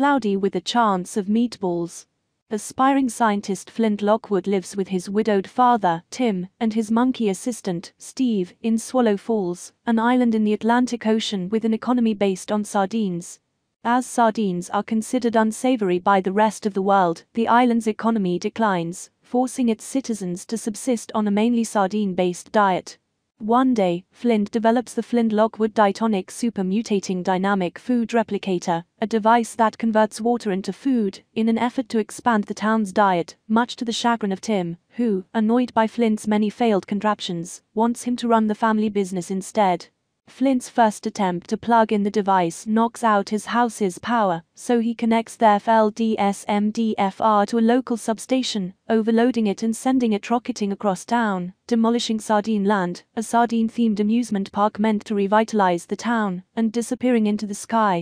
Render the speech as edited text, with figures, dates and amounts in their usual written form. cloudy with a chance of meatballs. Aspiring scientist Flint Lockwood lives with his widowed father, Tim, and his monkey assistant, Steve, in Swallow Falls, an island in the Atlantic Ocean with an economy based on sardines. As sardines are considered unsavory by the rest of the world, the island's economy declines, forcing its citizens to subsist on a mainly sardine-based diet. One day, Flint develops the Flint-Lockwood Ditonic Supermutating Dynamic Food Replicator, a device that converts water into food, in an effort to expand the town's diet, much to the chagrin of Tim, who, annoyed by Flint's many failed contraptions, wants him to run the family business instead. Flint's first attempt to plug in the device knocks out his house's power, so he connects the FLDSMDFR to a local substation, overloading it and sending it rocketing across town, demolishing Sardine Land, a sardine-themed amusement park meant to revitalize the town, and disappearing into the sky.